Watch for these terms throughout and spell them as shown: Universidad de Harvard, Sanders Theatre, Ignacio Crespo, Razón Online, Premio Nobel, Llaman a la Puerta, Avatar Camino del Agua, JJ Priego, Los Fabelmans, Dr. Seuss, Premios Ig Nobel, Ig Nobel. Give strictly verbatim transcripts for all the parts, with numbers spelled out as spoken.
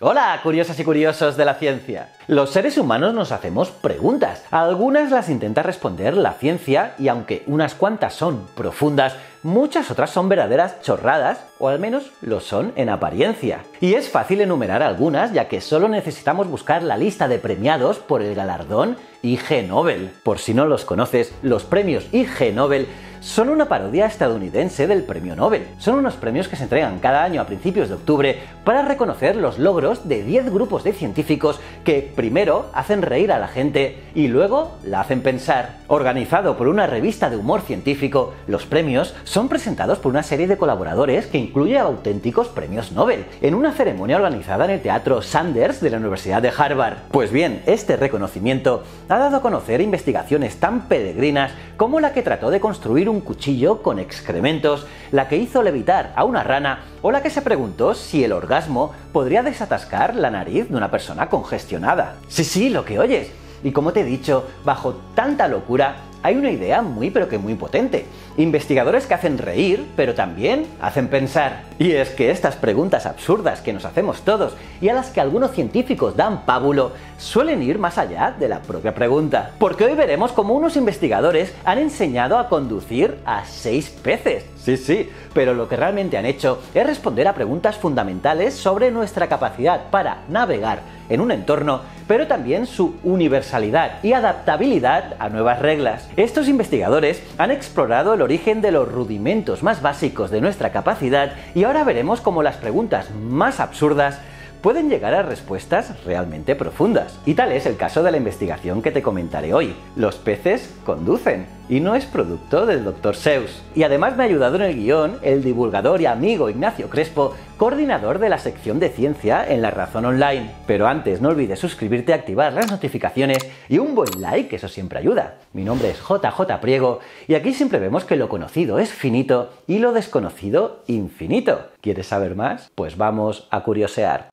Hola, curiosas y curiosos de la ciencia. Los seres humanos nos hacemos preguntas. Algunas las intenta responder la ciencia y aunque unas cuantas son profundas, muchas otras son verdaderas chorradas, o al menos lo son en apariencia. Y es fácil enumerar algunas, ya que solo necesitamos buscar la lista de premiados por el galardón Ig Nobel. Por si no los conoces, los premios Ig Nobel son una parodia estadounidense del Premio Nobel. Son unos premios que se entregan cada año a principios de octubre para reconocer los logros de diez grupos de científicos que primero hacen reír a la gente y luego la hacen pensar. Organizado por una revista de humor científico, los premios son presentados por una serie de colaboradores que incluye a auténticos premios Nobel, en una ceremonia organizada en el Teatro Sanders de la Universidad de Harvard. Pues bien, este reconocimiento ha dado a conocer investigaciones tan peregrinas como la que trató de construir un un cuchillo con excrementos, la que hizo levitar a una rana o la que se preguntó si el orgasmo podría desatascar la nariz de una persona congestionada. Sí, sí, lo que oyes. Y como te he dicho, bajo tanta locura hay una idea muy pero que muy potente. Investigadores que hacen reír, pero también hacen pensar. Y es que estas preguntas absurdas que nos hacemos todos y a las que algunos científicos dan pábulo suelen ir más allá de la propia pregunta. Porque hoy veremos cómo unos investigadores han enseñado a conducir a seis peces. Sí, sí, pero lo que realmente han hecho es responder a preguntas fundamentales sobre nuestra capacidad para navegar en un entorno, pero también su universalidad y adaptabilidad a nuevas reglas. Estos investigadores han explorado el origen de los rudimentos más básicos de nuestra capacidad y ahora veremos cómo las preguntas más absurdas pueden llegar a respuestas realmente profundas. Y tal es el caso de la investigación que te comentaré hoy. Los peces conducen. Y no es producto del doctor Seuss. Y además me ha ayudado en el guión el divulgador y amigo Ignacio Crespo, coordinador de la sección de ciencia en la Razón Online. Pero antes no olvides suscribirte, activar las notificaciones y un buen like, que eso siempre ayuda. Mi nombre es J J Priego y aquí siempre vemos que lo conocido es finito y lo desconocido infinito. ¿Quieres saber más? Pues vamos a curiosear.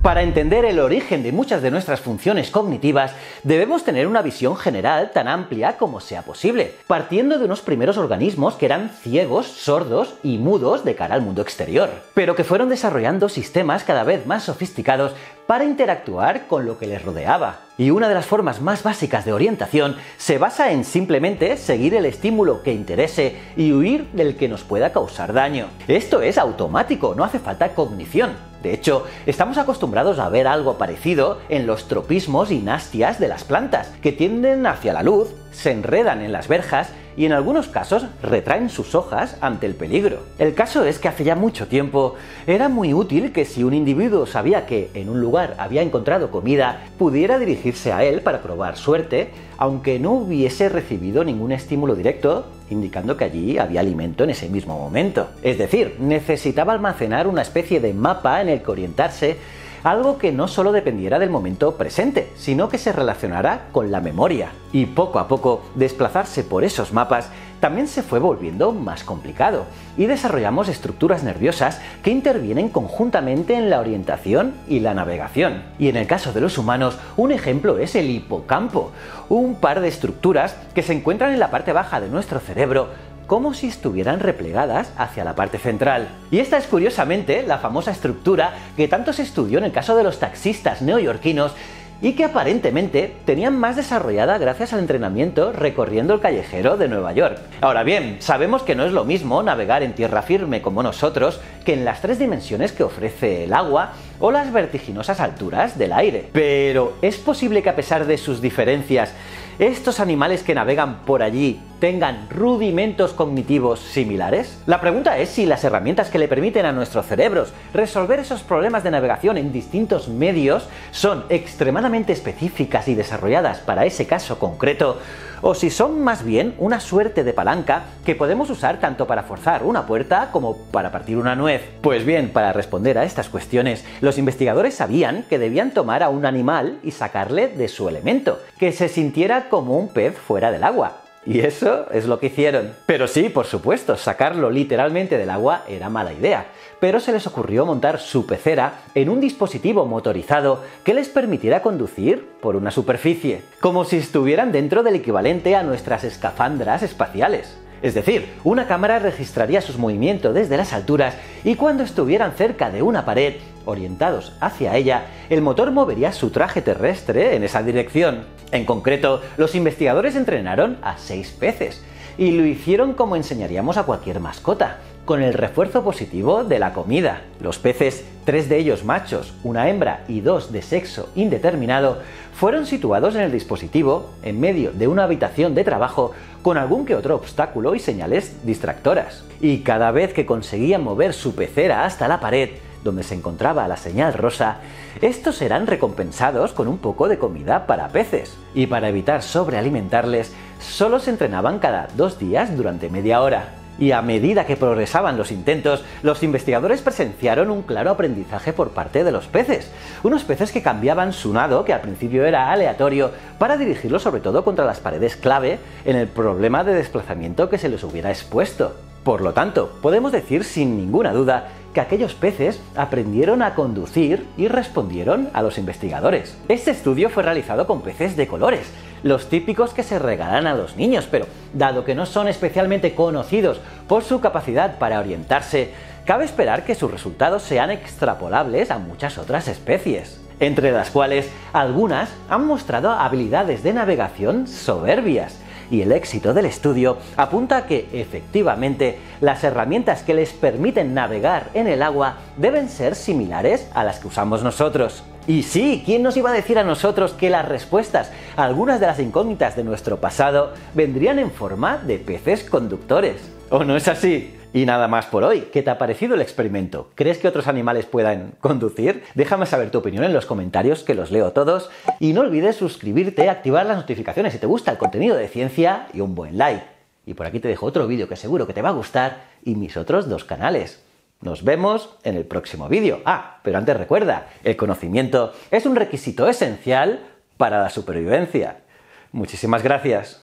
Para entender el origen de muchas de nuestras funciones cognitivas, debemos tener una visión general tan amplia como sea posible, partiendo de unos primeros organismos que eran ciegos, sordos y mudos de cara al mundo exterior, pero que fueron desarrollando sistemas cada vez más sofisticados para interactuar con lo que les rodeaba. Y una de las formas más básicas de orientación se basa en simplemente seguir el estímulo que interese y huir del que nos pueda causar daño. Esto es automático, no hace falta cognición. De hecho, estamos acostumbrados a ver algo parecido en los tropismos y nastias de las plantas, que tienden hacia la luz, se enredan en las verjas y en algunos casos retraen sus hojas ante el peligro. El caso es que hace ya mucho tiempo era muy útil que si un individuo sabía que en un lugar había encontrado comida, pudiera dirigirse a él para probar suerte, aunque no hubiese recibido ningún estímulo directo indicando que allí había alimento en ese mismo momento. Es decir, necesitaba almacenar una especie de mapa en el que orientarse, algo que no solo dependiera del momento presente, sino que se relacionara con la memoria. Y poco a poco, desplazarse por esos mapas también se fue volviendo más complicado, y desarrollamos estructuras nerviosas que intervienen conjuntamente en la orientación y la navegación. Y en el caso de los humanos, un ejemplo es el hipocampo, un par de estructuras que se encuentran en la parte baja de nuestro cerebro, como si estuvieran replegadas hacia la parte central. Y esta es curiosamente la famosa estructura que tanto se estudió en el caso de los taxistas neoyorquinos y que aparentemente tenían más desarrollada gracias al entrenamiento recorriendo el callejero de Nueva York. Ahora bien, sabemos que no es lo mismo navegar en tierra firme como nosotros que en las tres dimensiones que ofrece el agua o las vertiginosas alturas del aire. Pero ¿es posible que a pesar de sus diferencias, estos animales que navegan por allí tengan rudimentos cognitivos similares? La pregunta es si las herramientas que le permiten a nuestros cerebros resolver esos problemas de navegación en distintos medios son extremadamente específicas y desarrolladas para ese caso concreto, o si son más bien una suerte de palanca que podemos usar tanto para forzar una puerta como para partir una nuez. Pues bien, para responder a estas cuestiones, los investigadores sabían que debían tomar a un animal y sacarle de su elemento, que se sintiera como un pez fuera del agua, Y eso es lo que hicieron. Pero sí, por supuesto, sacarlo literalmente del agua era mala idea. Pero se les ocurrió montar su pecera en un dispositivo motorizado que les permitiera conducir por una superficie, como si estuvieran dentro del equivalente a nuestras escafandras espaciales. Es decir, una cámara registraría sus movimientos desde las alturas y cuando estuvieran cerca de una pared, orientados hacia ella, el motor movería su traje terrestre en esa dirección. En concreto, los investigadores entrenaron a seis peces y lo hicieron como enseñaríamos a cualquier mascota, con el refuerzo positivo de la comida. Los peces, tres de ellos machos, una hembra y dos de sexo indeterminado, fueron situados en el dispositivo en medio de una habitación de trabajo con algún que otro obstáculo y señales distractoras. Y cada vez que conseguían mover su pecera hasta la pared, donde se encontraba la señal rosa, estos serán recompensados con un poco de comida para peces. Y para evitar sobrealimentarles, solo se entrenaban cada dos días durante media hora. Y a medida que progresaban los intentos, los investigadores presenciaron un claro aprendizaje por parte de los peces. Unos peces que cambiaban su nado, que al principio era aleatorio, para dirigirlo sobre todo contra las paredes clave en el problema de desplazamiento que se les hubiera expuesto. Por lo tanto, podemos decir sin ninguna duda que aquellos peces aprendieron a conducir y respondieron a los investigadores. Este estudio fue realizado con peces de colores, los típicos que se regalan a los niños, pero dado que no son especialmente conocidos por su capacidad para orientarse, cabe esperar que sus resultados sean extrapolables a muchas otras especies, entre las cuales algunas han mostrado habilidades de navegación soberbias. Y el éxito del estudio apunta a que, efectivamente, las herramientas que les permiten navegar en el agua deben ser similares a las que usamos nosotros. Y sí, ¿quién nos iba a decir a nosotros que las respuestas a algunas de las incógnitas de nuestro pasado vendrían en forma de peces conductores? ¿O no es así? Y nada más por hoy. ¿Qué te ha parecido el experimento? ¿Crees que otros animales puedan conducir? Déjame saber tu opinión en los comentarios, que los leo todos. Y no olvides suscribirte, activar las notificaciones si te gusta el contenido de ciencia y un buen like. Y por aquí te dejo otro vídeo que seguro que te va a gustar y mis otros dos canales. Nos vemos en el próximo vídeo. Ah, pero antes recuerda, el conocimiento es un requisito esencial para la supervivencia. Muchísimas gracias.